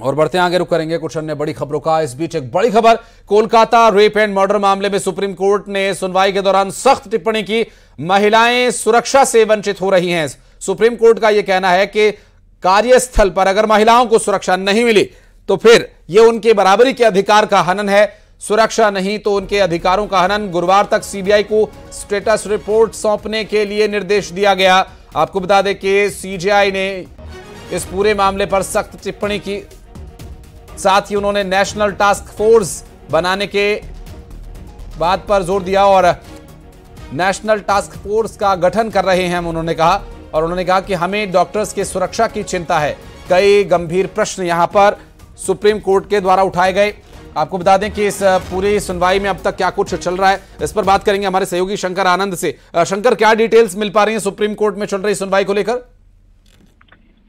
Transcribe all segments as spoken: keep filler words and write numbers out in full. और बढ़ते आगे, रुक करेंगे कुछ अन्य बड़ी खबरों का। इस बीच एक बड़ी खबर, कोलकाता रेप एंड मर्डर मामले में सुप्रीम कोर्ट ने सुनवाई के दौरान सख्त टिप्पणी की, महिलाएं सुरक्षा से वंचित हो रही हैं। सुप्रीम कोर्ट का यह कहना है कि कार्यस्थल पर अगर महिलाओं को सुरक्षा नहीं मिली तो फिर यह उनके बराबरी के अधिकार का हनन है। सुरक्षा नहीं तो उनके अधिकारों का हनन। गुरुवार तक सीबीआई को स्टेटस रिपोर्ट सौंपने के लिए निर्देश दिया गया। आपको बता दें कि सीबीआई ने इस पूरे मामले पर सख्त टिप्पणी की, साथ ही उन्होंने नेशनल टास्क फोर्स बनाने के बात पर जोर दिया और नेशनल टास्क फोर्स का गठन कर रहे हैं उन्होंने कहा। और उन्होंने कहा कि हमें डॉक्टर्स की सुरक्षा की चिंता है। कई गंभीर प्रश्न यहां पर सुप्रीम कोर्ट के द्वारा उठाए गए। आपको बता दें कि इस पूरी सुनवाई में अब तक क्या कुछ चल रहा है, इस पर बात करेंगे हमारे सहयोगी शंकर आनंद से। शंकर, क्या डिटेल्स मिल पा रही है सुप्रीम कोर्ट में चल रही सुनवाई को लेकर?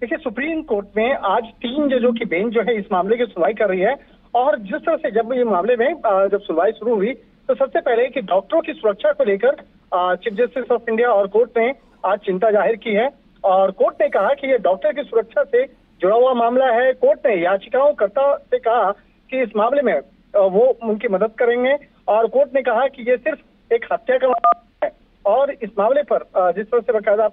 देखिए, सुप्रीम कोर्ट में आज तीन जजों की बेंच जो है इस मामले की सुनवाई कर रही है। और जिस तरह से जब ये मामले में जब सुनवाई शुरू हुई तो सबसे पहले कि डॉक्टरों की सुरक्षा को लेकर चीफ जस्टिस ऑफ इंडिया और कोर्ट ने आज चिंता जाहिर की है। और कोर्ट ने कहा कि ये डॉक्टर की सुरक्षा से जुड़ा हुआ मामला है। कोर्ट ने याचिकाओंकर्ता से कहा कि इस मामले में वो उनकी मदद करेंगे। और कोर्ट ने कहा कि ये सिर्फ एक हत्या का मामला है और इस मामले पर जिस तरह से बकायदा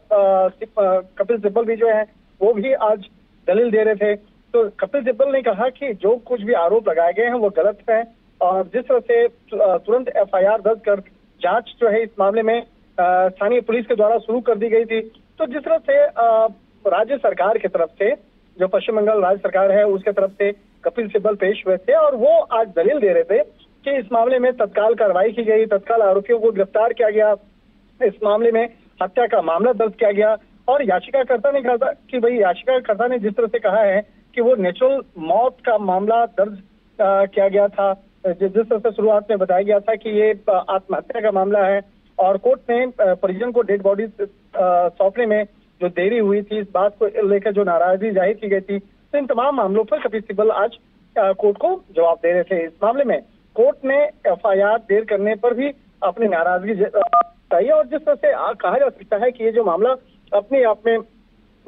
कपिल सिब्बल भी जो है वो भी आज दलील दे रहे थे, तो कपिल सिब्बल ने कहा कि जो कुछ भी आरोप लगाए गए हैं वो गलत है। और जिस तरह से तुरंत एफआईआर दर्ज कर जांच जो है इस मामले में स्थानीय पुलिस के द्वारा शुरू कर दी गई थी, तो जिस तरह से राज्य सरकार की तरफ से जो पश्चिम बंगाल राज्य सरकार है उसके तरफ से कपिल सिब्बल पेश हुए थे और वो आज दलील दे रहे थे कि इस मामले में तत्काल कार्रवाई की गई, तत्काल आरोपियों को गिरफ्तार किया गया, इस मामले में हत्या का मामला दर्ज किया गया। और याचिकाकर्ता ने कहा कि भाई याचिकाकर्ता ने जिस तरह से कहा है कि वो नेचुरल मौत का मामला दर्ज किया गया था, जिस तरह से शुरुआत में बताया गया था कि ये आत्महत्या का मामला है। और कोर्ट ने परिजन को डेड बॉडी सौंपने में जो देरी हुई थी इस बात को लेकर जो नाराजगी जाहिर की गई थी, तो इन तमाम मामलों पर कपिल सिब्बल आज कोर्ट को जवाब दे रहे थे। इस मामले में कोर्ट ने एफआईआर देर करने पर भी अपनी नाराजगी जताई और जिस तरह से कहा जा सकता है कि ये जो मामला अपने आप में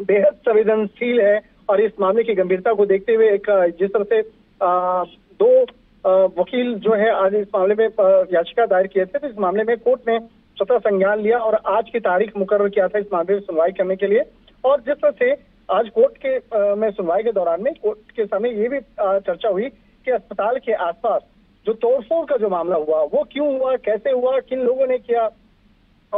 बेहद संवेदनशील है और इस मामले की गंभीरता को देखते हुए एक जिस तरह से आ, दो आ, वकील जो है आज इस मामले में याचिका दायर किए थे, तो इस मामले में कोर्ट ने स्वतः संज्ञान लिया और आज की तारीख मुकर्रर किया था इस मामले में सुनवाई करने के लिए। और जिस तरह से आज कोर्ट के आ, में सुनवाई के दौरान में कोर्ट के सामने ये भी आ, चर्चा हुई कि अस्पताल के आसपास जो तोड़फोड़ का जो मामला हुआ वो क्यों हुआ, कैसे हुआ, किन लोगों ने किया।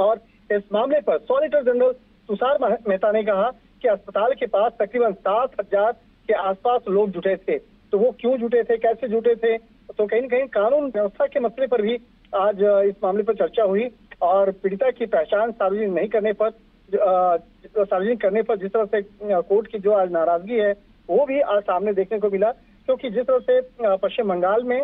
और इस मामले पर सॉलिसिटर जनरल तुषार मेहता ने कहा कि अस्पताल के पास तकरीबन सात हजार के आसपास लोग जुटे थे, तो वो क्यों जुटे थे, कैसे जुटे थे, तो कहीं न कहीं कानून व्यवस्था के मसले पर भी आज इस मामले पर चर्चा हुई। और पीड़िता की पहचान सार्वजनिक नहीं करने पर सार्वजनिक करने पर जिस तरह से कोर्ट की जो आज नाराजगी है वो भी आज सामने देखने को मिला, क्योंकि जिस तरह से पश्चिम बंगाल में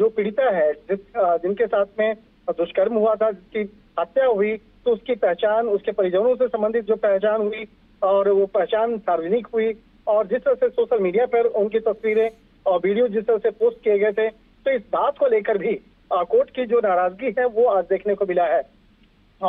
जो पीड़िता है जिस जिनके साथ में दुष्कर्म हुआ था, जिसकी हत्या हुई, तो उसकी पहचान उसके परिजनों से संबंधित जो पहचान हुई और वो पहचान सार्वजनिक हुई। और जिस तरह से सोशल मीडिया पर उनकी तस्वीरें और वीडियो जिस तरह से पोस्ट किए गए थे, तो इस बात को लेकर भी कोर्ट की जो नाराजगी है वो आज देखने को मिला है।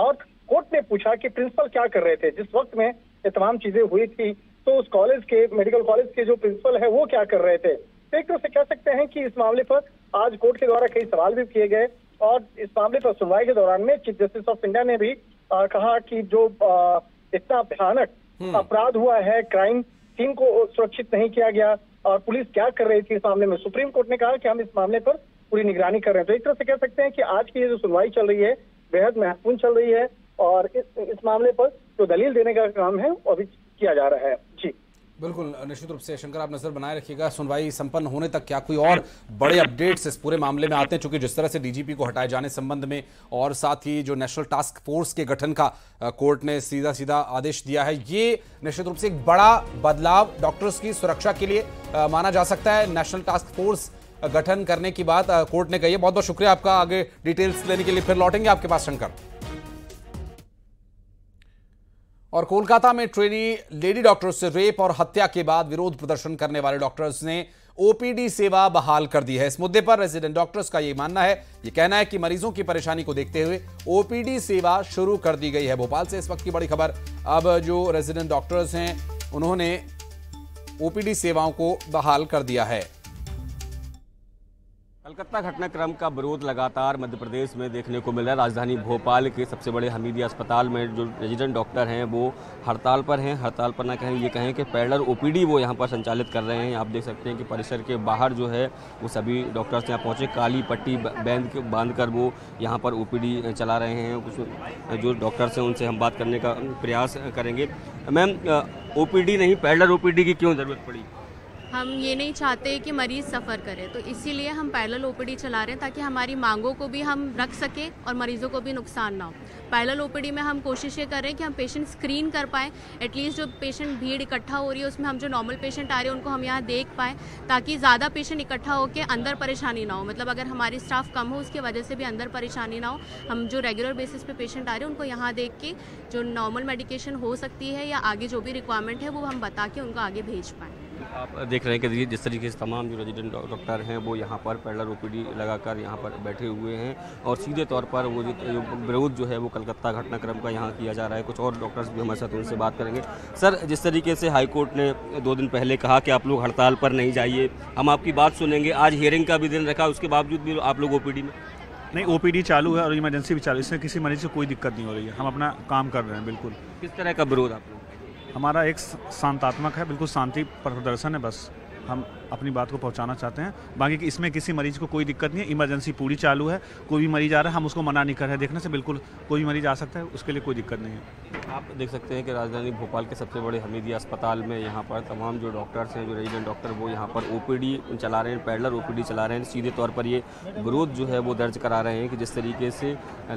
और कोर्ट ने पूछा कि प्रिंसिपल क्या कर रहे थे जिस वक्त में ये तमाम चीजें हुई थी, तो उस कॉलेज के मेडिकल कॉलेज के जो प्रिंसिपल है वो क्या कर रहे थे। तो एक तरह से कह सकते हैं कि इस मामले पर आज कोर्ट के द्वारा कई सवाल भी किए गए। और इस मामले पर सुनवाई के दौरान में चीफ जस्टिस ऑफ इंडिया ने भी आ, कहा कि जो आ, इतना भयानक अपराध हुआ है, क्राइम टीम को सुरक्षित नहीं किया गया और पुलिस क्या कर रही थी इस मामले में। सुप्रीम कोर्ट ने कहा कि हम इस मामले पर पूरी निगरानी कर रहे हैं। तो एक तरह से कह सकते हैं कि आज की ये जो सुनवाई चल रही है बेहद महत्वपूर्ण चल रही है और इस, इस मामले पर जो दलील देने का काम है वो अभी किया जा रहा है। जी बिल्कुल, निश्चित रूप से शंकर, आप नजर बनाए रखिएगा सुनवाई संपन्न होने तक क्या कोई और बड़े अपडेट्स इस पूरे मामले में आते हैं, क्योंकि जिस तरह से डीजीपी को हटाए जाने संबंध में और साथ ही जो नेशनल टास्क फोर्स के गठन का कोर्ट ने सीधा सीधा आदेश दिया है, ये निश्चित रूप से एक बड़ा बदलाव डॉक्टर्स की सुरक्षा के लिए आ, माना जा सकता है। नेशनल टास्क फोर्स गठन करने की बात आ, कोर्ट ने कही है। बहुत बहुत शुक्रिया आपका, आगे डिटेल्स लेने के लिए फिर लौटेंगे आपके पास शंकर। और कोलकाता में ट्रेनी लेडी डॉक्टर्स से रेप और हत्या के बाद विरोध प्रदर्शन करने वाले डॉक्टर्स ने ओपीडी सेवा बहाल कर दी है। इस मुद्दे पर रेजिडेंट डॉक्टर्स का ये मानना है, ये कहना है कि मरीजों की परेशानी को देखते हुए ओपीडी सेवा शुरू कर दी गई है। भोपाल से इस वक्त की बड़ी खबर। अब जो रेजिडेंट डॉक्टर्स हैं उन्होंने ओपीडी सेवाओं को बहाल कर दिया है। कलकत्ता घटनाक्रम का विरोध लगातार मध्य प्रदेश में देखने को मिल रहा है। राजधानी भोपाल के सबसे बड़े हमीदिया अस्पताल में जो रेजिडेंट डॉक्टर हैं वो हड़ताल पर हैं। हड़ताल पर ना कहें ये कहें कि पैडलर ओपीडी वो यहाँ पर संचालित कर रहे हैं। आप देख सकते हैं कि परिसर के बाहर जो है वो सभी डॉक्टर्स यहाँ पहुँचे, काली पट्टी बांध के बांध कर वो यहाँ पर ओपीडी चला रहे हैं। कुछ जो डॉक्टर्स हैं उनसे हम बात करने का प्रयास करेंगे। मैम, ओपीडी नहीं पैडलर ओपीडी की क्यों ज़रूरत पड़ी? हम ये नहीं चाहते कि मरीज़ सफ़र करे, तो इसीलिए हम पैरेलल ओपीडी चला रहे हैं ताकि हमारी मांगों को भी हम रख सकें और मरीज़ों को भी नुकसान ना हो। पैरेलल ओपीडी में हम कोशिश ये कर रहे हैं कि हम पेशेंट स्क्रीन कर पाएँ, एटलीस्ट जो पेशेंट भीड़ इकट्ठा हो रही है उसमें हम जो नॉर्मल पेशेंट आ रहे हैं उनको हम यहाँ देख पाएँ, ताकि ज़्यादा पेशेंट इकट्ठा होकर अंदर परेशानी ना हो। मतलब अगर हमारी स्टाफ कम हो उसकी वजह से भी अंदर परेशानी ना हो। हम जो रेगुलर बेसिस पे पेशेंट आ रहे हैं उनको यहाँ देख के जो नॉर्मल मेडिकेशन हो सकती है या आगे जो भी रिक्वायरमेंट है वो हम बता के उनको आगे भेज पाएँ। आप देख रहे हैं कि जिस तरीके से तमाम जो रेजिडेंट डॉक्टर हैं वो यहाँ पर पैडलर ओपीडी लगाकर यहाँ पर बैठे हुए हैं और सीधे तौर पर वो जो विरोध जो है वो कलकत्ता घटनाक्रम का यहाँ किया जा रहा है। कुछ और डॉक्टर्स भी हमारे साथ उनसे बात करेंगे। सर, जिस तरीके से हाईकोर्ट ने दो दिन पहले कहा कि आप लोग हड़ताल पर नहीं जाइए, हम आपकी बात सुनेंगे, आज हियरिंग का भी दिन रखा, उसके बावजूद भी आप लोग ओपीडी में नहीं? ओपीडी चालू है और इमरजेंसी भी चालू है, इसमें किसी मरीज से कोई दिक्कत नहीं हो रही है। हम अपना काम कर रहे हैं। बिल्कुल, किस तरह का विरोध? आप लोग हमारा एक शांतात्मक है, बिल्कुल शांति प्रदर्शन है, बस हम अपनी बात को पहुंचाना चाहते हैं। बाकी कि इसमें किसी मरीज को कोई दिक्कत नहीं है, इमरजेंसी पूरी चालू है, कोई भी मरीज आ रहा है हम उसको मना नहीं कर रहे, देखने से बिल्कुल कोई भी मरीज आ सकता है, उसके लिए कोई दिक्कत नहीं है। आप देख सकते हैं कि राजधानी भोपाल के सबसे बड़े हमीदिया अस्पताल में यहाँ पर तमाम जो डॉक्टर्स हैं, जो रेजिडेंट डॉक्टर, वो यहाँ पर ओपीडी चला रहे हैं, पैडलर ओपीडी चला रहे हैं। सीधे तौर पर ये विरोध जो है वो दर्ज करा रहे हैं कि जिस तरीके से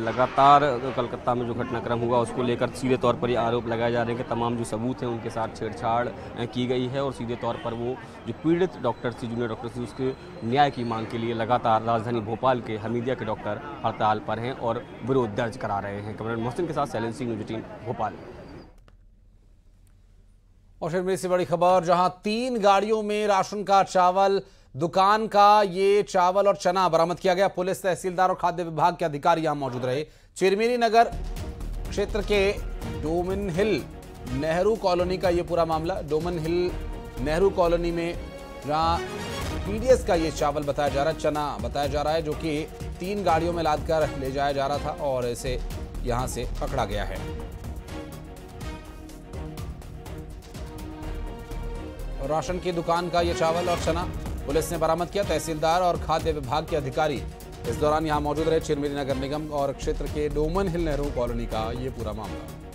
लगातार कलकत्ता में जो घटनाक्रम हुआ उसको लेकर सीधे तौर पर ये आरोप लगाए जा रहे हैं कि तमाम जो सबूत हैं उनके साथ छेड़छाड़ की गई है और सीधे तौर पर वो जो पीड़ित डॉक्टर थी, जूनियर डॉक्टर थी, उसके न्याय की मांग के लिए लगातार राजधानी भोपाल के हमीदिया के डॉक्टर हड़ताल पर हैं और विरोध दर्ज करा रहे हैं। कैमरा मोहसिन के साथ सैलेंसी न्यूज टीम भोपाल। और चिरमिरी से बड़ी खबर, जहां तीन गाड़ियों में राशन का चावल, दुकान का ये चावल और चना बरामद किया गया। पुलिस, तहसीलदार और खाद्य विभाग के अधिकारी यहां मौजूद रहे। चिरमिरी नगर क्षेत्र के डोमन हिल नेहरू कॉलोनी का ये पूरा मामला, डोमन हिल नेहरू कॉलोनी में जहां पीडीएस का ये चावल बताया जा रहा है, चना बताया जा रहा है, जो कि तीन गाड़ियों में लादकर ले जाया जा रहा था और इसे यहां से पकड़ा गया है। राशन की दुकान का ये चावल और चना पुलिस ने बरामद किया। तहसीलदार और खाद्य विभाग के अधिकारी इस दौरान यहां मौजूद रहे। चिरमिरी नगर निगम और क्षेत्र के डोमन हिल नेहरू कॉलोनी का ये पूरा मामला।